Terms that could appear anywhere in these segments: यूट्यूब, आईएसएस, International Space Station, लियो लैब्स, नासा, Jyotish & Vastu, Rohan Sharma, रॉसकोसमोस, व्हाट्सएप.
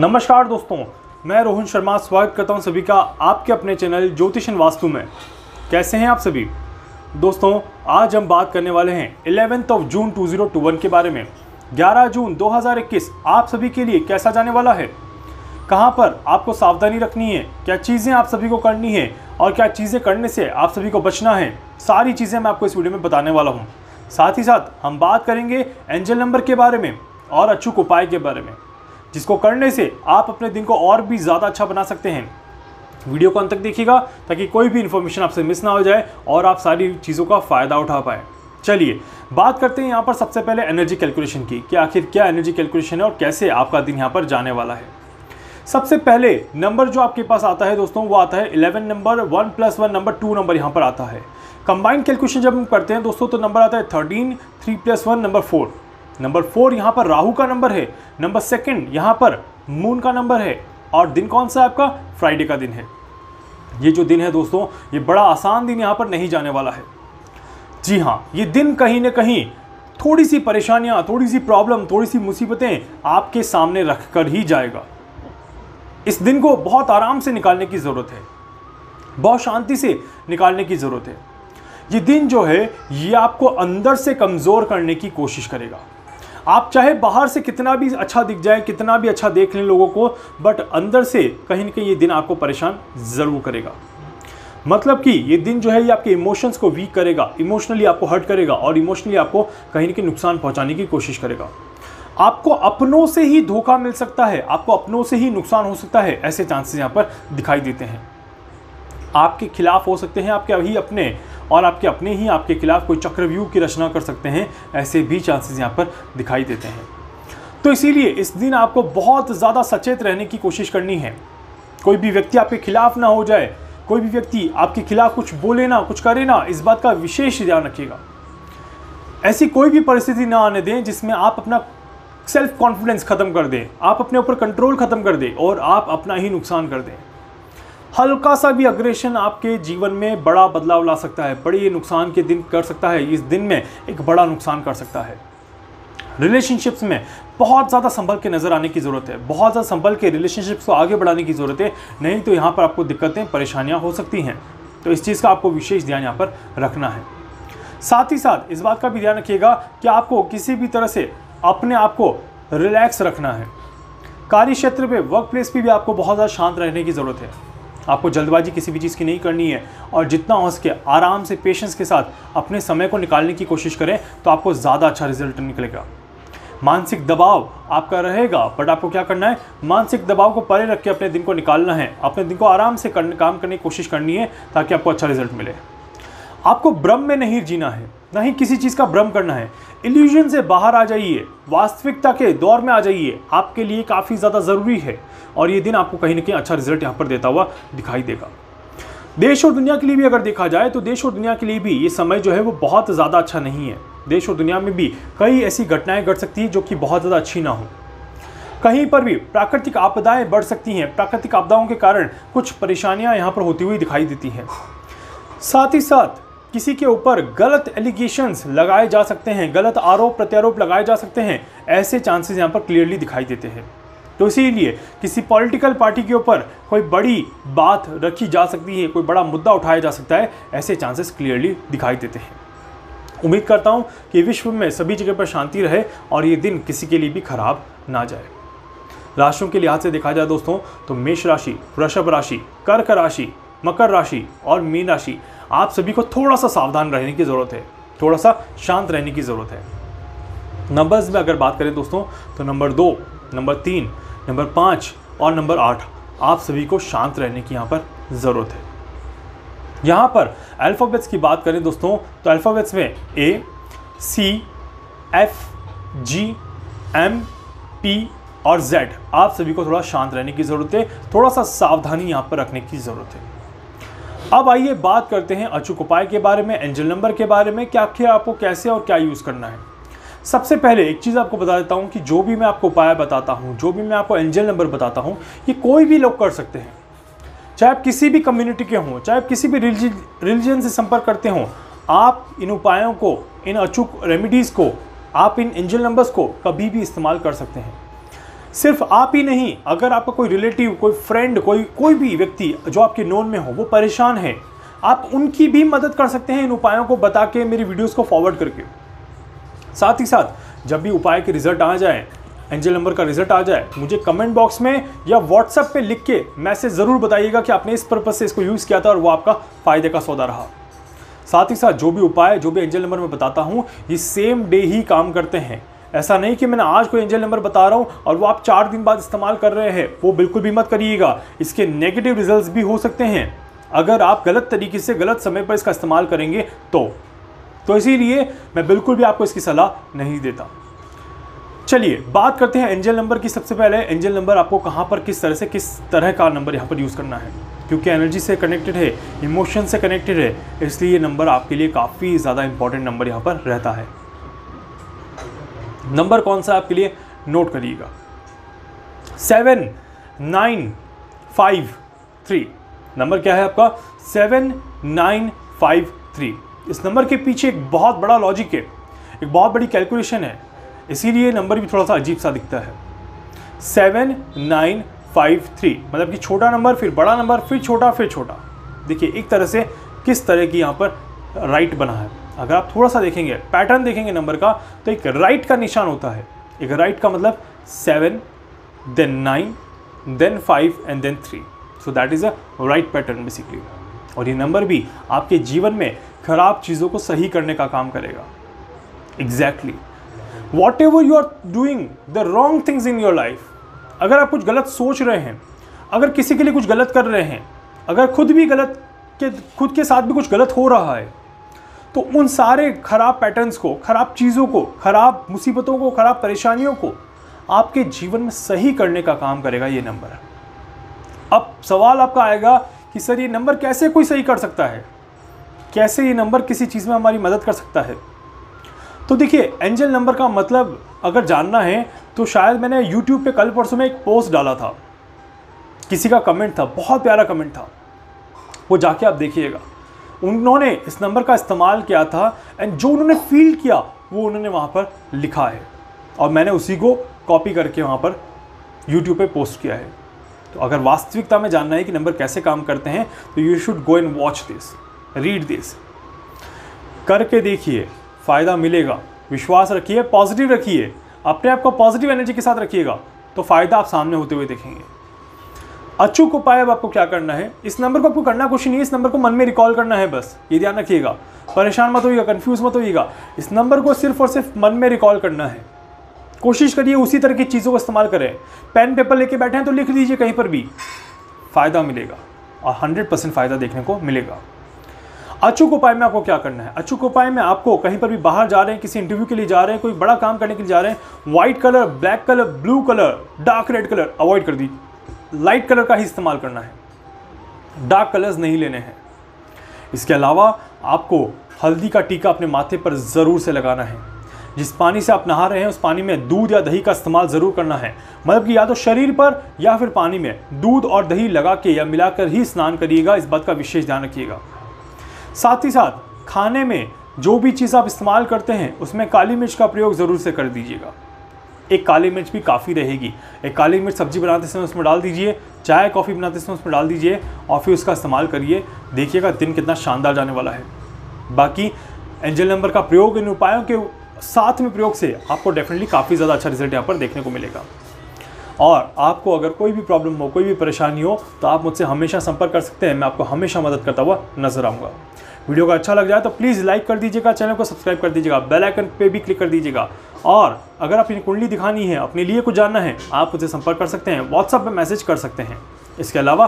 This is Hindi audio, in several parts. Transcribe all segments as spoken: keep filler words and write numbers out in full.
नमस्कार दोस्तों, मैं रोहन शर्मा स्वागत करता हूं सभी का आपके अपने चैनल ज्योतिष एंड वास्तु में। कैसे हैं आप सभी दोस्तों? आज हम बात करने वाले हैं ग्यारह ऑफ जून दो हज़ार इक्कीस के बारे में। ग्यारह जून दो हज़ार इक्कीस आप सभी के लिए कैसा जाने वाला है, कहां पर आपको सावधानी रखनी है, क्या चीज़ें आप सभी को करनी है और क्या चीज़ें करने से आप सभी को बचना है, सारी चीज़ें मैं आपको इस वीडियो में बताने वाला हूँ। साथ ही साथ हम बात करेंगे एंजल नंबर के बारे में और अचूक उपाय के बारे में, जिसको करने से आप अपने दिन को और भी ज़्यादा अच्छा बना सकते हैं। वीडियो को अंत तक देखिएगा ताकि कोई भी इन्फॉर्मेशन आपसे मिस ना हो जाए और आप सारी चीज़ों का फ़ायदा उठा पाए। चलिए बात करते हैं यहाँ पर सबसे पहले एनर्जी कैलकुलेशन की, कि आखिर क्या एनर्जी कैलकुलेशन है और कैसे आपका दिन यहाँ पर जाने वाला है। सबसे पहले नंबर जो आपके पास आता है दोस्तों वो आता है eleven number, one plus one number, two number यहाँ पर आता है। कंबाइंड कैलकुलेशन जब हम करते हैं दोस्तों तो नंबर आता है thirteen, three plus one number four. Number four यहाँ पर राहु का नंबर है, नंबर सेकंड यहाँ पर मून का नंबर है और दिन कौन सा है आपका, फ्राइडे का दिन है। ये जो दिन है दोस्तों ये बड़ा आसान दिन यहाँ पर नहीं जाने वाला है। जी हाँ, ये दिन कहीं ना कहीं थोड़ी सी परेशानियाँ, थोड़ी सी प्रॉब्लम, थोड़ी सी मुसीबतें आपके सामने रख कर ही जाएगा। इस दिन को बहुत आराम से निकालने की ज़रूरत है, बहुत शांति से निकालने की ज़रूरत है। ये दिन जो है ये आपको अंदर से कमज़ोर करने की कोशिश करेगा। आप चाहे बाहर से कितना भी अच्छा दिख जाए, कितना भी अच्छा देख लें लोगों को, बट अंदर से कहीं ना कहीं ये दिन आपको परेशान ज़रूर करेगा। मतलब कि ये दिन जो है ये आपके इमोशंस को वीक करेगा, इमोशनली आपको हर्ट करेगा और इमोशनली आपको कहीं ना कहीं नुकसान पहुंचाने की कोशिश करेगा। आपको अपनों से ही धोखा मिल सकता है, आपको अपनों से ही नुकसान हो सकता है, ऐसे चांसेस यहाँ पर दिखाई देते हैं। आपके खिलाफ हो सकते हैं आपके ही अपने, और आपके अपने ही आपके खिलाफ कोई चक्रव्यूह की रचना कर सकते हैं, ऐसे भी चांसेस यहाँ पर दिखाई देते हैं। तो इसीलिए इस दिन आपको बहुत ज़्यादा सचेत रहने की कोशिश करनी है। कोई भी व्यक्ति आपके खिलाफ ना हो जाए, कोई भी व्यक्ति आपके खिलाफ कुछ बोले ना, कुछ करे ना, इस बात का विशेष ध्यान रखिएगा। ऐसी कोई भी परिस्थिति ना आने दें जिसमें आप अपना सेल्फ कॉन्फिडेंस ख़त्म कर दें, आप अपने ऊपर कंट्रोल ख़त्म कर दें और आप अपना ही नुकसान कर दें। हल्का सा भी अग्रेशन आपके जीवन में बड़ा बदलाव ला सकता है, बड़े नुकसान के दिन कर सकता है, इस दिन में एक बड़ा नुकसान कर सकता है। रिलेशनशिप्स में बहुत ज़्यादा संभल के नज़र आने की ज़रूरत है, बहुत ज़्यादा संभल के रिलेशनशिप्स को आगे बढ़ाने की ज़रूरत है, नहीं तो यहाँ पर आपको दिक्कतें, परेशानियाँ हो सकती हैं। तो इस चीज़ का आपको विशेष ध्यान यहाँ पर रखना है। साथ ही साथ इस बात का भी ध्यान रखिएगा कि आपको किसी भी तरह से अपने आप को रिलैक्स रखना है। कार्य क्षेत्र पर, वर्क प्लेस पर भी आपको बहुत ज़्यादा शांत रहने की ज़रूरत है। आपको जल्दबाजी किसी भी चीज़ की नहीं करनी है और जितना हो सके आराम से, पेशेंस के साथ अपने समय को निकालने की कोशिश करें तो आपको ज़्यादा अच्छा रिजल्ट निकलेगा। मानसिक दबाव आपका रहेगा, बट आपको क्या करना है, मानसिक दबाव को परे रख के अपने दिन को निकालना है, अपने दिन को आराम से करने, काम करने की कोशिश करनी है ताकि आपको अच्छा रिजल्ट मिले। आपको भ्रम में नहीं जीना है, ना ही किसी चीज़ का भ्रम करना है। इल्यूजन से बाहर आ जाइए, वास्तविकता के दौर में आ जाइए, आपके लिए काफ़ी ज़्यादा ज़रूरी है और ये दिन आपको कहीं ना कहीं अच्छा रिजल्ट यहाँ पर देता हुआ दिखाई देगा। देश और दुनिया के लिए भी अगर देखा जाए तो देश और दुनिया के लिए भी ये समय जो है वो बहुत ज़्यादा अच्छा नहीं है। देश और दुनिया में भी कई ऐसी घटनाएँ घट सकती हैं जो कि बहुत ज़्यादा अच्छी ना हो। कहीं पर भी प्राकृतिक आपदाएँ बढ़ सकती हैं, प्राकृतिक आपदाओं के कारण कुछ परेशानियाँ यहाँ पर होती हुई दिखाई देती हैं। साथ ही साथ किसी के ऊपर गलत एलिगेशंस लगाए जा सकते हैं, गलत आरोप प्रत्यारोप लगाए जा सकते हैं, ऐसे चांसेस यहाँ पर क्लियरली दिखाई देते हैं। तो इसीलिए किसी पॉलिटिकल पार्टी के ऊपर कोई बड़ी बात रखी जा सकती है, कोई बड़ा मुद्दा उठाया जा सकता है, ऐसे चांसेस क्लियरली दिखाई देते हैं। उम्मीद करता हूँ कि विश्व में सभी जगह पर शांति रहे और ये दिन किसी के लिए भी खराब ना जाए। राशियों के लिहाज से देखा जाए दोस्तों तो मेष राशि, वृषभ राशि, कर्क राशि, मकर राशि और मीन राशि, आप सभी को थोड़ा सा सावधान रहने की ज़रूरत है, थोड़ा सा शांत रहने की ज़रूरत है। नंबर्स में अगर बात करें दोस्तों तो नंबर दो, नंबर तीन, नंबर पाँच और नंबर आठ, आप सभी को शांत रहने की यहाँ पर ज़रूरत है। यहाँ पर अल्फ़ाबेट्स की बात करें दोस्तों तो अल्फ़ाबेट्स में A, C, F, G, M, P और जेड, आप सभी को थोड़ा शांत रहने की ज़रूरत है, थोड़ा सा सावधानी यहाँ पर रखने की ज़रूरत है। अब आइए बात करते हैं अचूक उपाय के बारे में, एंजल नंबर के बारे में, कि आखिर आपको कैसे और क्या यूज़ करना है। सबसे पहले एक चीज़ आपको बता देता हूँ कि जो भी मैं आपको उपाय बताता हूँ, जो भी मैं आपको एंजल नंबर बताता हूँ, ये कोई भी लोग कर सकते हैं। चाहे आप किसी भी कम्युनिटी के हों, चाहे आप किसी भी रिलीजन से संपर्क करते हों, आप इन उपायों को, इन अचूक रेमिडीज़ को, आप इन एंजल नंबर्स को कभी भी इस्तेमाल कर सकते हैं। सिर्फ आप ही नहीं, अगर आपका कोई रिलेटिव, कोई फ्रेंड, कोई कोई भी व्यक्ति जो आपके नोन में हो वो परेशान है, आप उनकी भी मदद कर सकते हैं इन उपायों को बता के, मेरी वीडियोस को फॉरवर्ड करके। साथ ही साथ जब भी उपाय के रिजल्ट आ जाए, एंजल नंबर का रिजल्ट आ जाए, मुझे कमेंट बॉक्स में या व्हाट्सएप पे लिख के मैसेज ज़रूर बताइएगा कि आपने इस पर्पज़ से इसको यूज़ किया था और वो आपका फ़ायदे का सौदा रहा। साथ ही साथ जो भी उपाय, जो भी एंजल नंबर मैं बताता हूँ, ये सेम डे ही काम करते हैं। ऐसा नहीं कि मैंने आज कोई एंजल नंबर बता रहा हूँ और वो आप चार दिन बाद इस्तेमाल कर रहे हैं, वो बिल्कुल भी मत करिएगा। इसके नेगेटिव रिजल्ट भी हो सकते हैं अगर आप गलत तरीके से, गलत समय पर इसका इस्तेमाल करेंगे तो तो इसीलिए मैं बिल्कुल भी आपको इसकी सलाह नहीं देता। चलिए बात करते हैं एंजल नंबर की। सबसे पहले एंजल नंबर आपको कहाँ पर, किस तरह से, किस तरह का नंबर यहाँ पर यूज़ करना है, क्योंकि एनर्जी से कनेक्टेड है, इमोशन से कनेक्टेड है, इसलिए ये नंबर आपके लिए काफ़ी ज़्यादा इंपॉर्टेंट नंबर यहाँ पर रहता है। नंबर कौन सा आपके लिए, नोट करिएगा, seven nine five three. Number क्या है आपका, सेवन नाइन फाइव थ्री। इस नंबर के पीछे एक बहुत बड़ा लॉजिक है, एक बहुत बड़ी कैलकुलेशन है, इसीलिए नंबर भी थोड़ा सा अजीब सा दिखता है। सेवन नाइन फाइव थ्री मतलब कि छोटा नंबर, फिर बड़ा नंबर, फिर छोटा, फिर छोटा। देखिए एक तरह से किस तरह की यहाँ पर राइट बना है। अगर आप थोड़ा सा देखेंगे, पैटर्न देखेंगे नंबर का, तो एक राइट का निशान होता है। एक राइट का मतलब seven, then nine, then five and then three. So that is a right pattern basically. और ये नंबर भी आपके जीवन में खराब चीज़ों को सही करने का काम करेगा। Exactly whatever you are doing the wrong things in your life, अगर आप कुछ गलत सोच रहे हैं, अगर किसी के लिए कुछ गलत कर रहे हैं, अगर खुद भी गलत के खुद के साथ भी कुछ गलत हो रहा है, तो उन सारे खराब पैटर्न्स को, खराब चीज़ों को, खराब मुसीबतों को, खराब परेशानियों को आपके जीवन में सही करने का काम करेगा ये नंबर। अब सवाल आपका आएगा कि सर ये नंबर कैसे कोई सही कर सकता है, कैसे ये नंबर किसी चीज़ में हमारी मदद कर सकता है। तो देखिए एंजल नंबर का मतलब अगर जानना है तो शायद मैंने यूट्यूब पे कल परसों में एक पोस्ट डाला था, किसी का कमेंट था, बहुत प्यारा कमेंट था, वो जाके आप देखिएगा। उन्होंने इस नंबर का इस्तेमाल किया था एंड जो उन्होंने फील किया वो उन्होंने वहाँ पर लिखा है और मैंने उसी को कॉपी करके वहाँ पर यूट्यूब पर पोस्ट किया है। तो अगर वास्तविकता में जानना है कि नंबर कैसे काम करते हैं तो you should go and watch this, read this, करके देखिए, फ़ायदा मिलेगा। विश्वास रखिए, पॉजिटिव रखिए, अपने आप को पॉजिटिव एनर्जी के साथ रखिएगा तो फ़ायदा आप सामने होते हुए देखेंगे। अचूक उपाय अब आपको क्या करना है, इस नंबर को आपको करना कुछ नहीं है, इस नंबर को मन में रिकॉल करना है बस, ये ध्यान रखिएगा। परेशान मत होइएगा, कन्फ्यूज़ मत होइएगा, इस नंबर को सिर्फ और सिर्फ मन में रिकॉल करना है। कोशिश करिए उसी तरह की चीज़ों को इस्तेमाल करें। पेन पेपर लेके बैठे हैं तो लिख लीजिए कहीं पर भी, फ़ायदा मिलेगा और हंड्रेड परसेंट फ़ायदा देखने को मिलेगा। अचूक उपाय में आपको क्या करना है, अचूक उपाय में आपको कहीं पर भी बाहर जा रहे हैं, किसी इंटरव्यू के लिए जा रहे हैं, कोई बड़ा काम करने के लिए जा रहे हैं, white colour, black colour, blue colour, dark red colour avoid कर दीजिए। लाइट कलर का ही इस्तेमाल करना है, डार्क कलर्स नहीं लेने हैं। इसके अलावा आपको हल्दी का टीका अपने माथे पर ज़रूर से लगाना है। जिस पानी से आप नहा रहे हैं उस पानी में दूध या दही का इस्तेमाल ज़रूर करना है, मतलब कि या तो शरीर पर या फिर पानी में दूध और दही लगा के या मिलाकर ही स्नान करिएगा, इस बात का विशेष ध्यान रखिएगा। साथ ही साथ खाने में जो भी चीज़ आप इस्तेमाल करते हैं उसमें काली मिर्च का प्रयोग ज़रूर से कर दीजिएगा। एक काली मिर्च भी काफ़ी रहेगी। एक काली मिर्च सब्जी बनाते समय उसमें डाल दीजिए, चाय कॉफ़ी बनाते समय उसमें डाल दीजिए और फिर उसका इस्तेमाल करिए, देखिएगा दिन कितना शानदार जाने वाला है। बाकी एंजल नंबर का प्रयोग इन उपायों के साथ में प्रयोग से आपको डेफिनेटली काफ़ी ज़्यादा अच्छा रिजल्ट यहाँ पर देखने को मिलेगा। और आपको अगर कोई भी प्रॉब्लम हो, कोई भी परेशानी हो, तो आप मुझसे हमेशा संपर्क कर सकते हैं, मैं आपको हमेशा मदद करता हुआ नजर आऊँगा। वीडियो का अच्छा लग जाए तो प्लीज़ लाइक कर दीजिएगा, चैनल को सब्सक्राइब कर दीजिएगा, बेल आइकन पे भी क्लिक कर दीजिएगा। और अगर अपनी कुंडली दिखानी है, अपने लिए कुछ जानना है, आप मुझसे संपर्क कर सकते हैं, व्हाट्सएप पर मैसेज कर सकते हैं। इसके अलावा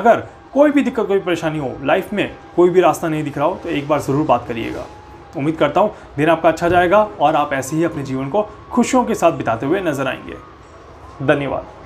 अगर कोई भी दिक्कत, कोई परेशानी हो, लाइफ में कोई भी रास्ता नहीं दिख रहा हो, तो एक बार ज़रूर बात करिएगा। उम्मीद करता हूँ दिन आपका अच्छा जाएगा और आप ऐसे ही अपने जीवन को खुशियों के साथ बिताते हुए नजर आएंगे। धन्यवाद।